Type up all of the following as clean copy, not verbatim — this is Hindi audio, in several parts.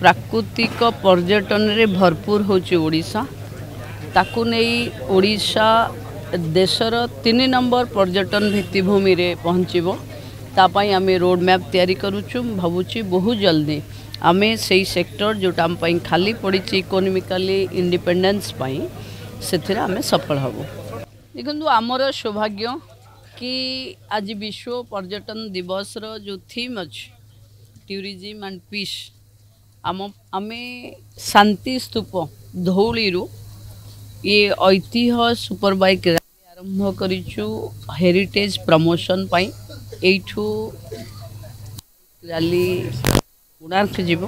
प्राकृतिक पर्यटन रे भरपूर होची ओडिशा ताकू नहीं ओडिशा देशर 3 नंबर पर्यटन भित्तिभूमि रे पहुँचीबो तापाई आमे रोड मैप तैयारी करूचु भावुची बहुत जल्दी आमे सही सेक्टर जोटा आम पाई खाली पड़ी इकोनोमिकली इंडिपेंडेंस पाई सेथिरा आमे सफल हबो। देखंतु आमर सौभाग्य कि आज विश्व पर्यटन दिवस रो जो थीम अछि टूरिज्म एंड पीस आमे शांति स्तूप धौली रू ये ऐतिह्य सुपर बाइक आरंभ करिचु हेरिटेज प्रमोशन पाई एठू रैली कोणार्क जीव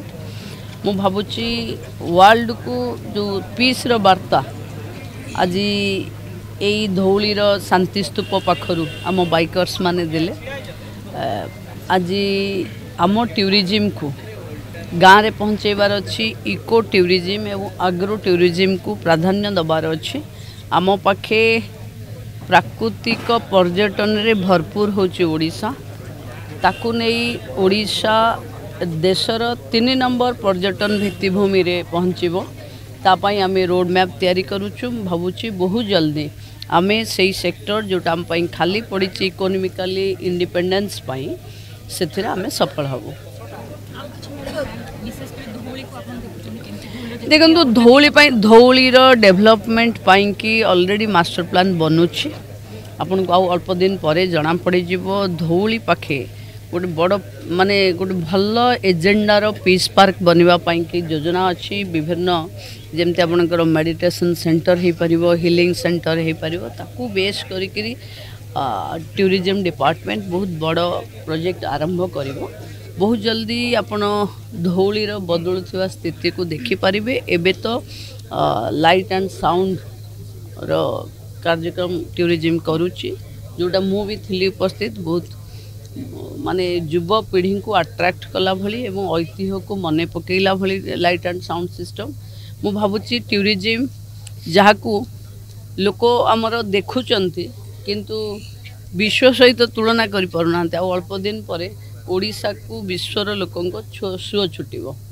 मु भावुची वर्ल्ड को जो पीस रो वार्ता आज यही धौली रो शांति स्तूप पाखरु आम बाइकर्स माने देले आज आम टूरिज्म को गाँव में पहुँचेबार अच्छी इको टूरिज्म एवं एग्रो टूरिज्म को प्राधान्य दबार अच्छी आम पाखे प्राकृतिक पर्यटन रे भरपूर होची ओडिशा ताकू नहीं ओडिशा देशर 3 नंबर पर्यटन भित्तिभूमि रे पहुँचीबो तापाई आमे रोड मैप तैयारी करूचु भावुची बहुत जल्दी आमे सही सेक्टर जोटा आम पाई खाली पड़ी इकोनोमिकली इंडिपेंडेंस पाई सेथिरा आमे सफल हबो। देखो धौली डेवलपमेंट पाई कि ऑलरेडी मास्टर प्लान बनुची आपण को अल्प दिन पर जना पड़ जीवो धौली पाखे गोटे बड़ माने गोटे भल एजेंडार पीस पार्क बनवाई कि योजना अच्छी विभिन्न जमती आपणकर मेडिटेशन सेंटर हो पार हिलिंग सेंटर हो पार बेस करी टूरिज्म डिपार्टमेंट बहुत बड़ प्रोजेक्ट आरंभ कर बहुत जल्दी आपण धौली बदलुवा स्थिति को देखिपारे एबे तो लाइट एंड साउंड रो कार्यक्रम टूरिज्म करुच्ची जोटा मुझे थी उपस्थित बहुत माने युवा पीढ़ी को अट्रैक्ट कला भली एवं ऐतिह्य को मने पकेला भली लाइट एंड साउंड सिस्टम मु भावुची टूरिज्म जहाँ को लोक आमर देखुचंती किंतु विश्व सहित तुलना करि पारुनांते अल्प दिन पर ओडिशा को विश्वर लोक छुआ छुटिबो।